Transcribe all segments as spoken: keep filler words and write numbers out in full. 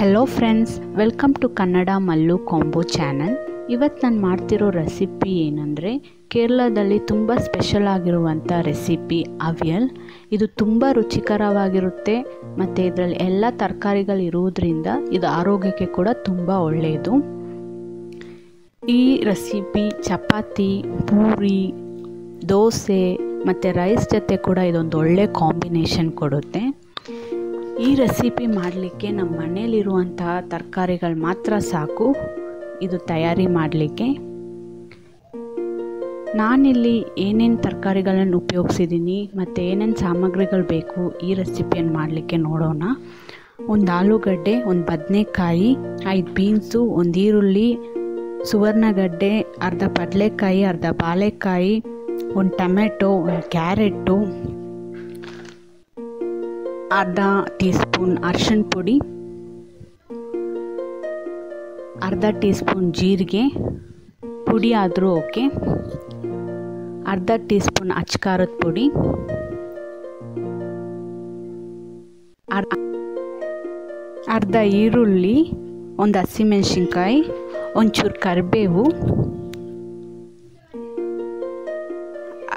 Hello friends, welcome to kannada mallu combo channel. ಇವತ್ತು ನಾನು ಮಾಡ್ತಿರೋ ರೆಸಿಪಿ ಏನಂದ್ರೆ ಕೇರಳದಲ್ಲಿ ತುಂಬಾ ಸ್ಪೆಷಲ್ ಆಗಿರುವಂತ ರೆಸಿಪಿ ಅವಿಯಲ್. ಇದು ತುಂಬಾ ರುಚಿಕರವಾಗಿರುತ್ತೆ ಮತ್ತೆ ಇದರಲ್ಲಿ ಎಲ್ಲಾ ತರಕಾರಿಗಳು ಇರೋದ್ರಿಂದ ಇದು ಆರೋಗ್ಯಕ್ಕೆ ಕೂಡ ತುಂಬಾ ಒಳ್ಳೆಯದು. ಈ ರೆಸಿಪಿ ಚಪಾತಿ, ಪೂರಿ, ದೋಸೆ ಮತ್ತೆ ರೈಸ್ ಜೊತೆ ಕೂಡ ಇದೊಂದು ಒಳ್ಳೆ ಕಾಂಬಿನೇಷನ್ ಕೊಡುತ್ತೆ. ಈ ರೆಸಿಪಿ ಮಾಡಲಿಕ್ಕೆ ನಮ್ಮ ಮನೆಯಲ್ಲಿ ಇರುವಂತ ತರಕಾರಿಗಳು ಮಾತ್ರ ಸಾಕು ಇದು ತಯಾರಿ ಮಾಡಲಿಕ್ಕೆ. ನಾನಿಲ್ಲಿ ಏನೇನು ತರಕಾರಿಗಳನ್ನು ಉಪಯೋಗಿಸಿದ್ದೀನಿ ಮತ್ತು ಏನೇನು ಸಾಮಗ್ರಿಗಳು ಬೇಕು ಈ ರೆಸಿಪಿಯನ್ನು ಮಾಡಲಿಕ್ಕೆ ನೋಡೋಣ. ಒಂದು ಆಲೂಗಡ್ಡೆ, ಒಂದು ಬದನೆಕಾಯಿ, ಐದು ಬೀನ್ಸು, ಒಂದು ಈರುಳ್ಳಿ, ಸುವರ್ಣಗಡ್ಡೆ, ಅರ್ಧ ಬದನೆಕಾಯಿ, ಅರ್ಧ ಬಾಳೆಕಾಯಿ, ಒಂದು ಟೊಮೆಟೊ, ಒಂದು ಕ್ಯಾರೆಟು, ಅರ್ಧ ಟೀ ಸ್ಪೂನ್ ಅರಿಶಿನ ಪುಡಿ, ಅರ್ಧ ಟೀ ಸ್ಪೂನ್ ಜೀರಿಗೆ ಪುಡಿ ಆದರೂ ಓಕೆ, ಅರ್ಧ ಟೀ ಸ್ಪೂನ್ ಅಚ್ಚಕಾರದ ಪುಡಿ, ಅರ್ಧ ಈರುಳ್ಳಿ, ಒಂದು ಹಸಿಮೆಣಸಿನ್ಕಾಯಿ, ಒಂಚೂರು ಕರಿಬೇವು,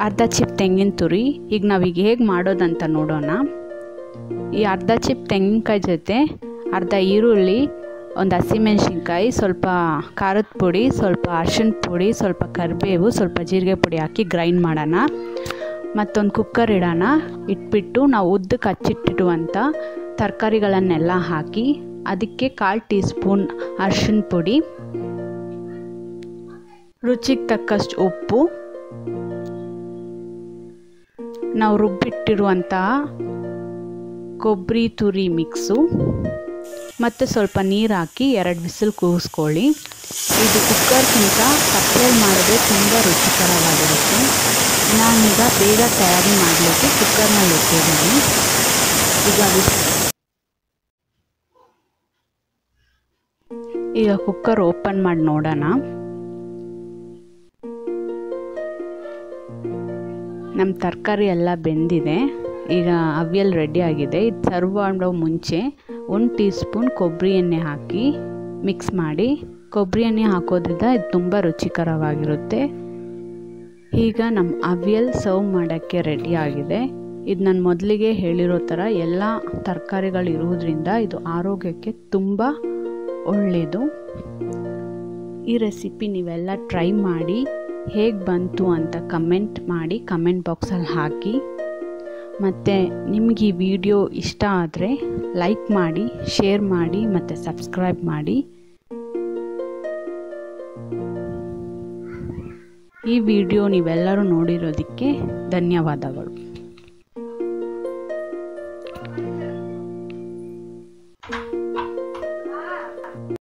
ಅರ್ಧ ಚಿಪ್ ತೆಂಗಿನ ತುರಿ. ಈಗ ನಾವೀಗ ಹೇಗೆ ಮಾಡೋದಂತ ನೋಡೋಣ. ಈ ಅರ್ಧ ಚಿಪ್ ತೆಂಗಿನಕಾಯಿ ಜೊತೆ ಅರ್ಧ ಈರುಳ್ಳಿ, ಒಂದು ಹಸಿಮೆಣಸಿನ್ಕಾಯಿ, ಸ್ವಲ್ಪ ಖಾರದ ಪುಡಿ, ಸ್ವಲ್ಪ ಅರಿಶಿನ ಪುಡಿ, ಸ್ವಲ್ಪ ಕರಿಬೇವು, ಸ್ವಲ್ಪ ಜೀರಿಗೆ ಪುಡಿ ಹಾಕಿ ಗ್ರೈಂಡ್ ಮಾಡೋಣ. ಮತ್ತೊಂದು ಕುಕ್ಕರ್ ಇಡೋಣ. ಇಟ್ಬಿಟ್ಟು ನಾವು ಉದ್ದಕ್ಕೆ ಹಚ್ಚಿಟ್ಟಿರುವಂಥ ತರಕಾರಿಗಳನ್ನೆಲ್ಲ ಹಾಕಿ ಅದಕ್ಕೆ ಕಾಲು ಟೀ ಸ್ಪೂನ್ ಅರಿಶಿನ ಪುಡಿ, ರುಚಿಗೆ ತಕ್ಕಷ್ಟು ಉಪ್ಪು, ನಾವು ರುಬ್ಬಿಟ್ಟಿರುವಂತಹ ಕೊಬ್ಬರಿ ತುರಿ ಮಿಕ್ಸು ಮತ್ತು ಸ್ವಲ್ಪ ನೀರು ಹಾಕಿ ಎರಡು ಬಿಸಿಲು ಕೂಗಿಸ್ಕೊಳ್ಳಿ. ಇದು ಕುಕ್ಕರ್ಗಿಂತ ಕಪ್ಪೆಯಲ್ಲಿ ಮಾಡೋದೇ ತುಂಬ ರುಚಿಕರವಾಗಿರುತ್ತೆ. ನಾನೀಗ ಬೇಗ ತಯಾರಿ ಮಾಡಲಿಕ್ಕೆ ಕುಕ್ಕರ್ನಲ್ಲಿ ಇಟ್ಟಿದ್ದೀನಿ. ಈಗ ಈಗ ಕುಕ್ಕರ್ ಓಪನ್ ಮಾಡಿ ನೋಡೋಣ. ನಮ್ಮ ತರಕಾರಿ ಎಲ್ಲ ಬೆಂದಿದೆ. ಈಗ ಅವಿಯಲ್ ರೆಡಿ ಆಗಿದೆ. ಇದು ಸರ್ವ್ ಮಾಡೋ ಮುಂಚೆ ಒಂದು ಟೀ ಸ್ಪೂನ್ ಕೊಬ್ಬರಿ ಎಣ್ಣೆ ಹಾಕಿ ಮಿಕ್ಸ್ ಮಾಡಿ. ಕೊಬ್ಬರಿ ಎಣ್ಣೆ ಹಾಕೋದ್ರಿಂದ ಇದು ತುಂಬ ರುಚಿಕರವಾಗಿರುತ್ತೆ. ಈಗ ನಮ್ಮ ಅವಿಯಲ್ ಸರ್ವ್ ಮಾಡೋಕ್ಕೆ ರೆಡಿ ಆಗಿದೆ. ಇದು ನಾನು ಮೊದಲಿಗೆ ಹೇಳಿರೋ ಥರ ಎಲ್ಲ ತರಕಾರಿಗಳು ಇರೋದ್ರಿಂದ ಇದು ಆರೋಗ್ಯಕ್ಕೆ ತುಂಬ ಒಳ್ಳೆಯದು. ಈ ರೆಸಿಪಿ ನೀವೆಲ್ಲ ಟ್ರೈ ಮಾಡಿ ಹೇಗೆ ಬಂತು ಅಂತ ಕಮೆಂಟ್ ಮಾಡಿ ಕಮೆಂಟ್ ಬಾಕ್ಸಲ್ಲಿ ಹಾಕಿ. ಮತ್ತು ನಿಮಗೆ ಈ ವಿಡಿಯೋ ಇಷ್ಟ ಆದರೆ ಲೈಕ್ ಮಾಡಿ, ಶೇರ್ ಮಾಡಿ ಮತ್ತು ಸಬ್ಸ್ಕ್ರೈಬ್ ಮಾಡಿ. ಈ ವಿಡಿಯೋ ನೀವೆಲ್ಲರೂ ನೋಡಿರೋದಕ್ಕೆ ಧನ್ಯವಾದಗಳು.